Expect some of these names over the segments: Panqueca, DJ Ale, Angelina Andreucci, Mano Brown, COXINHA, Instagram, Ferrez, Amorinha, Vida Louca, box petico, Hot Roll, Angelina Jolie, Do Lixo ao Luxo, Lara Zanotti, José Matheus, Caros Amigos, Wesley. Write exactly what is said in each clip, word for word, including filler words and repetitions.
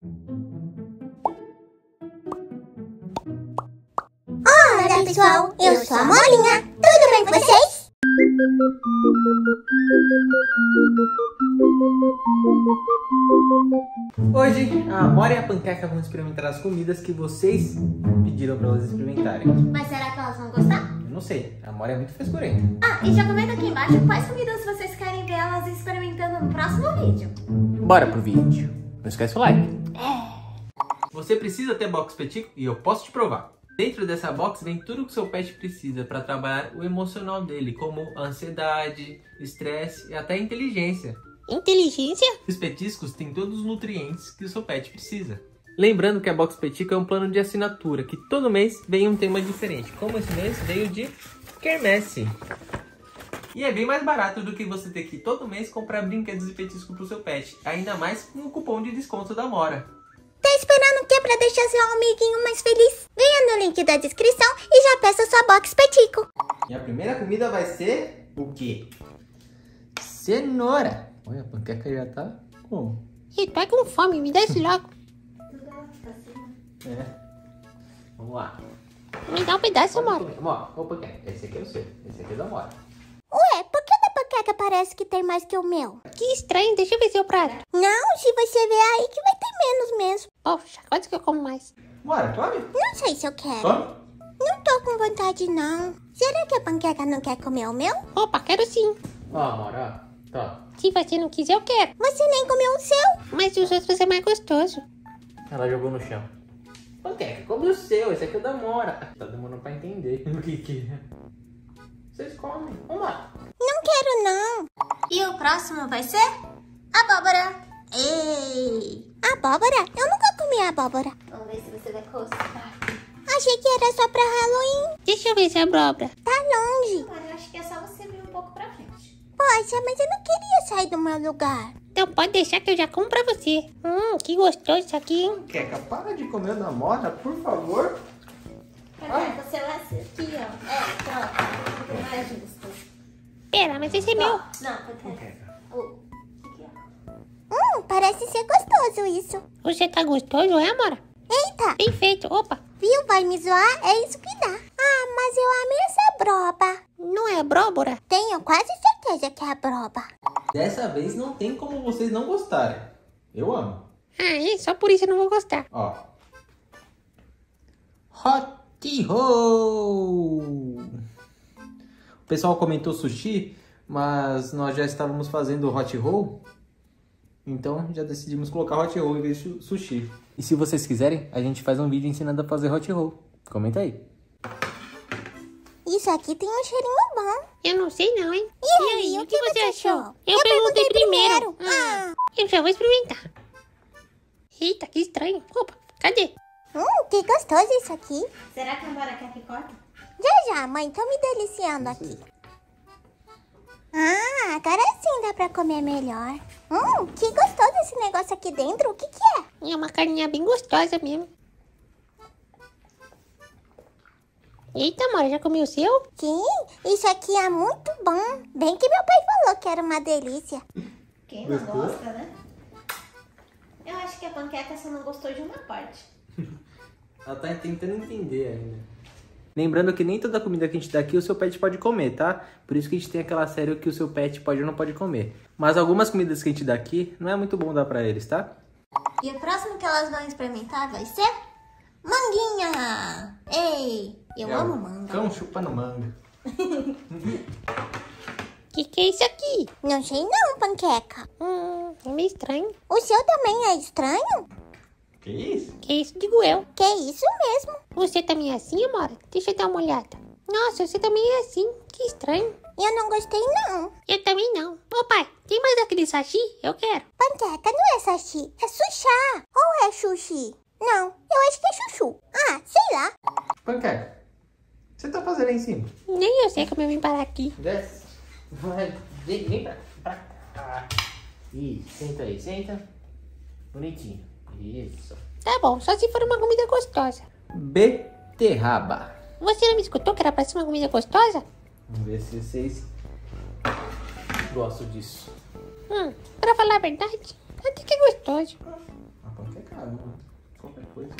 Olá pessoal, eu sou a Amorinha, tudo bem com vocês? Hoje a Amora e a Panqueca vão experimentar as comidas que vocês pediram para elas experimentarem. Mas será que elas vão gostar? Eu não sei, a Amora é muito frescurenta. Ah, e já comenta aqui embaixo quais comidas vocês querem ver elas experimentando no próximo vídeo. Bora pro vídeo, não esquece o like. É. Você precisa ter box petico e eu posso te provar. Dentro dessa box vem tudo que seu pet precisa para trabalhar o emocional dele, como ansiedade, estresse e até inteligência. Inteligência? Os petiscos têm todos os nutrientes que o seu pet precisa. Lembrando que a box petico é um plano de assinatura, que todo mês vem um tema diferente, como esse mês veio de quermesse. E é bem mais barato do que você ter que todo mês comprar brinquedos e petisco para o seu pet, ainda mais com o cupom de desconto da Amora. Tá esperando o que pra deixar seu amiguinho mais feliz? Venha no link da descrição e já peça sua box petico. E a primeira comida vai ser o quê? Cenoura. Olha, a Panqueca já tá com... Ele tá com fome, me dá esse logo. É. Vamos lá. Me dá um pedaço, amor. Ó, Panqueca, esse aqui é o seu, esse aqui é da Amora. Ué, por que da Panqueca parece que tem mais que o meu? Que estranho, deixa eu ver seu prato. Não, se você ver aí que vai ter menos mesmo. Poxa, quase que eu como mais. Bora, come? Não sei se eu quero. Come? Não tô com vontade, não. Será que a Panqueca não quer comer o meu? Opa, quero sim. Ó, amor, ó. Tá. Se você não quiser, eu quero. Você nem comeu o seu. Mas os outros é mais gostoso. Ela jogou no chão. Panqueca, come o seu. Esse aqui é o da Amora. Tá demorando pra entender o que que é. Vocês comem. Vamos lá. Não quero, não. E o próximo vai ser abóbora. Ei! Abóbora? Eu nunca comi abóbora. Vamos ver se você vai gostar. Achei que era só pra Halloween. Deixa eu ver se é abóbora. Tá longe. Mas eu acho que é só você vir um pouco pra frente. Poxa, mas eu não queria sair do meu lugar. Então pode deixar que eu já como pra você. Hum, que gostoso isso aqui, hein? Panqueca, para de comer na moda, por favor. Panqueca, você vai ser aqui, ó. É, pronto. Mais justo. Pera, mas esse é meu. Não, Panqueca. O... Hum, parece ser gostoso isso. Você tá gostoso, é, Amora? Eita! Bem feito, opa. Viu, vai me zoar, é isso que dá. Ah, mas eu amei essa broba. Não é abóbora? Tenho quase certeza que é broba. Dessa vez não tem como vocês não gostarem. Eu amo. Ah, é? Só por isso eu não vou gostar. Ó. Hot Roll. O pessoal comentou sushi, mas nós já estávamos fazendo Hot Roll. Então, já decidimos colocar Hot Roll em vez de sushi. E se vocês quiserem, a gente faz um vídeo ensinando a fazer Hot Roll. Comenta aí. Isso aqui tem um cheirinho bom. Eu não sei não, hein? E, e aí, aí, o que, que você achou? achou? Eu, eu perguntei, perguntei primeiro. primeiro. Ah. Eu já vou experimentar. Eita, que estranho. Opa, cadê? Hum, que gostoso isso aqui. Será que agora quer que corta? Já, já, mãe. Tô me deliciando aqui. Ah, agora sim dá pra comer melhor. Hum, que gostoso esse negócio aqui dentro. O que que é? É uma carninha bem gostosa mesmo. Eita, amor, já comeu o seu? Sim, isso aqui é muito bom. Bem que meu pai falou que era uma delícia. Quem não gosta, né? Eu acho que a Panqueca só não gostou de uma parte. Ela tá tentando entender ainda. Lembrando que nem toda comida que a gente dá aqui o seu pet pode comer, tá? Por isso que a gente tem aquela série que o seu pet pode ou não pode comer. Mas algumas comidas que a gente dá aqui não é muito bom dar pra eles, tá? E o próximo que elas vão experimentar vai ser... manguinha! Ei! Eu é, amo manga. Cão chupando manga. Que que é isso aqui? Não sei não, Panqueca. Hum, é meio estranho. O seu também é estranho? Que isso? Que isso, digo eu. Que isso mesmo. Você também é assim, Amora? Deixa eu dar uma olhada. Nossa, você também é assim. Que estranho. Eu não gostei, não. Eu também não. Ô, pai, tem mais aquele sashi? Eu quero. Panqueca, não é sashi. É sushi. Ou é sushi? Não, eu acho que é chuchu. Ah, sei lá. Panqueca, o que você tá fazendo aí em cima? Nem eu sei como eu vim parar aqui. Desce. Vai. Vem, vem pra, pra cá. Isso, senta aí. Senta. Bonitinho. Isso. Tá bom, só se for uma comida gostosa. Beterraba. Você não me escutou que era pra ser uma comida gostosa? Vamos ver se vocês gostam disso. Hum, pra falar a verdade, até que é gostoso. A Panqueca caramba. Qualquer coisa.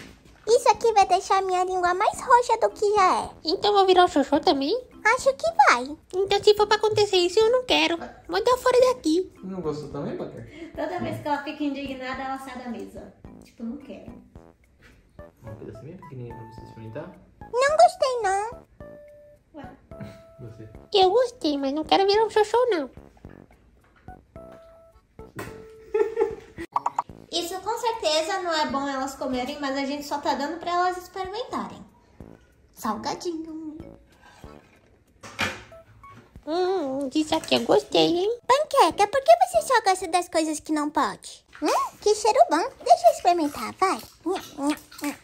Isso aqui vai deixar a minha língua mais roxa do que já é. Então vou virar o xoxô também? Acho que vai. Então se for pra acontecer isso, eu não quero. Vou dar fora daqui. Não gostou também, Panqueca? Toda vez que ela fica indignada, ela sai da mesa. Tipo, não quero. Um pedaço bem pequenininho pra você experimentar? Não gostei, não. Ué? Você? Eu gostei, mas não quero virar um xoxô, não. Isso com certeza não é bom elas comerem, mas a gente só tá dando pra elas experimentarem. Salgadinho. Hum, disso aqui eu gostei, hein? Panqueca, por que você só gosta das coisas que não pode? Hum, que cheiro bom. Deixa eu experimentar, vai. Hum,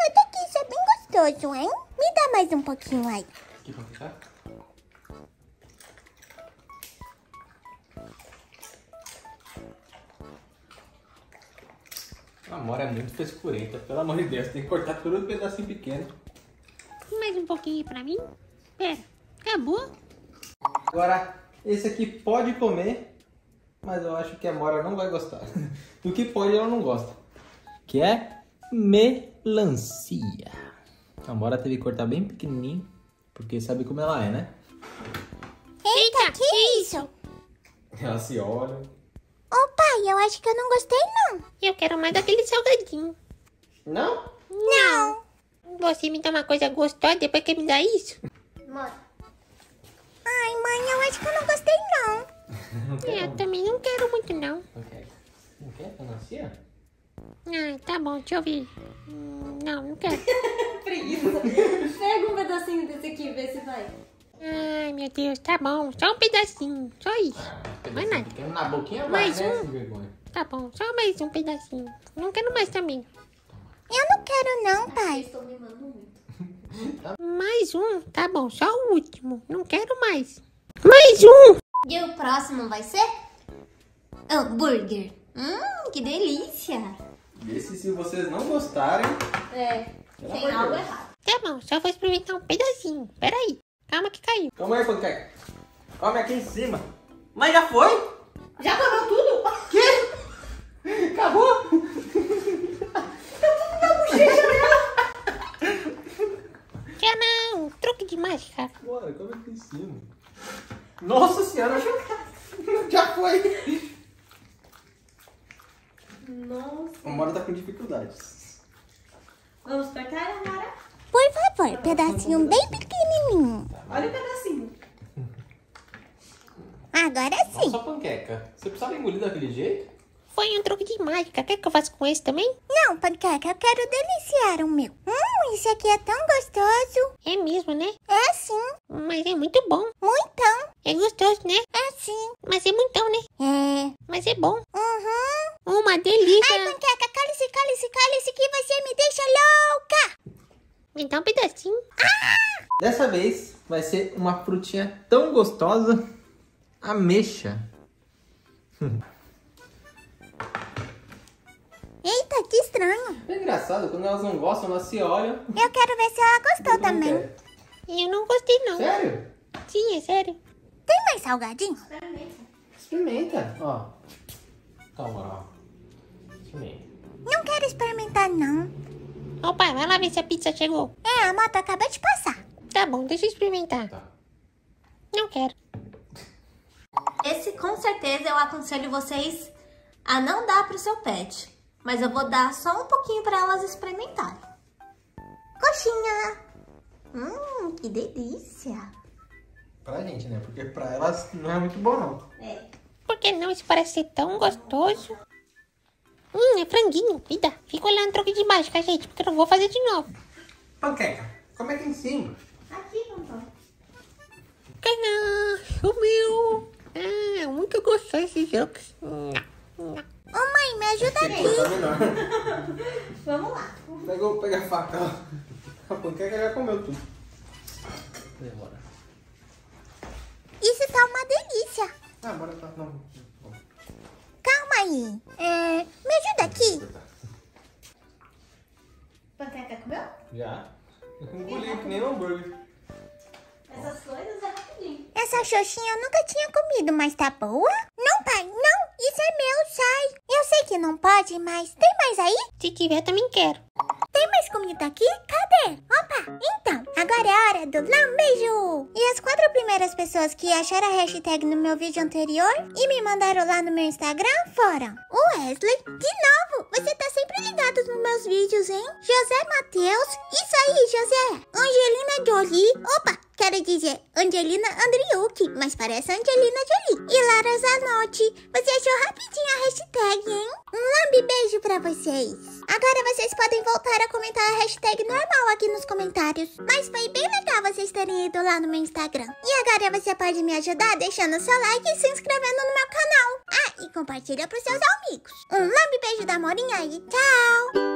até que isso é bem gostoso, hein? Me dá mais um pouquinho aí. Que bom, tá? A Amora é muito frescurenta, pelo amor de Deus, tem que cortar todo um pedacinho pequeno. Mais um pouquinho pra mim. Pera, acabou? Agora, esse aqui pode comer, mas eu acho que a Amora não vai gostar. Do que pode, ela não gosta. Que é melancia. A Amora teve que cortar bem pequenininho, porque sabe como ela é, né? Eita, que é isso? Ela se olha... Ô pai, eu acho que eu não gostei não. Eu quero mais daquele salgadinho. Não? Não. Você me dá uma coisa gostosa, depois que me dá isso? Mãe. Ai mãe, eu acho que eu não gostei não. não quero, eu não. também não quero muito não. Okay. Não quer? Não nascia? Ah, tá bom, deixa eu ver. Não, não quero. Preguiça. Pega um pedacinho desse aqui, vê se vai. Ai, meu Deus, tá bom. Só um pedacinho, só isso. Ah, mais nada. Na boquinha mais vai, um. Né, vergonha. Tá bom, só mais um pedacinho. Não quero mais também. Eu não quero não, pai. Estou me mandando muito. Mais um, tá bom, só o último. Não quero mais. Mais um. E o próximo vai ser hambúrguer. Hum, que delícia. Esse, se vocês não gostarem, é, tem algo errado. Tá bom, só vou experimentar um pedacinho. Peraí. Calma que caiu. Calma aí, Panqueca. Come aqui em cima. Mas já foi? Já acabou tudo? Que? Acabou? Tá tudo na bochecha mesmo. Quer não? Truque de mágica. Bora, come aqui em cima. Nossa senhora, já foi. Nossa. A Amora tá com dificuldades. Vamos cortar, Amora? Por favor, pedacinho bem pequenininho. Olha o pedacinho. Agora sim. Só Panqueca. Você precisava engolir daquele jeito? Foi um truque de mágica. Quer que eu faça com esse também? Não, Panqueca. Eu quero deliciar o meu. Hum, esse aqui é tão gostoso. É mesmo, né? É sim. Mas é muito bom. Muitão. É gostoso, né? É sim. Mas é muitão, né? É. Mas é bom. Uhum. Uma delícia. Ai, Panqueca, cale-se, cale-se, cale-se que você me deixa louca. Me dá um pedacinho. Ah! Dessa vez vai ser uma frutinha tão gostosa. Ameixa. Eita, que estranho. É engraçado, quando elas não gostam, elas se olham. Eu quero ver se ela gostou eu também. Eu não gostei não. Sério? Sim, é sério. Tem mais salgadinho? Experimenta. Experimenta, ó. Calma, ó. Experimenta. Não quero experimentar não. Opa, vai lá ver se a pizza chegou. É, a moto acabou de passar. Tá bom, deixa eu experimentar. Tá. Não quero. Esse com certeza eu aconselho vocês a não dar pro seu pet. Mas eu vou dar só um pouquinho pra elas experimentarem. Coxinha! Hum, que delícia! Pra gente, né? Porque pra elas não é muito bom, não. É. Por que não? Isso parece ser tão gostoso. Hum, é franguinho, vida. Fica olhando o truque de mágica, gente, porque eu não vou fazer de novo. Panqueca, como é que em cima? Aqui, Pantão. Canã, o meu. Ah, eu nunca gostei desses jogos. Não, não. Ô mãe, me ajuda aqui. Vamos lá. Pegou, pega a faca. A Panqueca já comeu tudo. Demora. Isso tá uma delícia. Ah, bora tá. Não. Calma aí. É, me ajuda aqui. Panqueca comeu? Já. Engoliu que nem um hambúrguer. Essas coisas é rapidinho. Essa xoxinha eu nunca tinha comido, mas tá boa? Não, pai, não. Isso não pode, mas tem mais aí? Se tiver, também quero. Tem mais comida aqui? Cadê? Opa! Então, agora é hora do lambejo! E as quatro primeiras pessoas que acharam a hashtag no meu vídeo anterior e me mandaram lá no meu Instagram foram o Wesley, de novo, você tá sempre ligado nos meus vídeos, hein? José Matheus, isso aí, José! Angelina Jolie, opa! Quero dizer, Angelina Andreucci, mas parece Angelina Jolie. E Lara Zanotti, você achou rapidinho a hashtag, hein? Um lambe beijo pra vocês. Agora vocês podem voltar a comentar a hashtag normal aqui nos comentários. Mas foi bem legal vocês terem ido lá no meu Instagram. E agora você pode me ajudar deixando seu like e se inscrevendo no meu canal. Ah, e compartilha pros seus amigos. Um lambe beijo da Amorinha e tchau!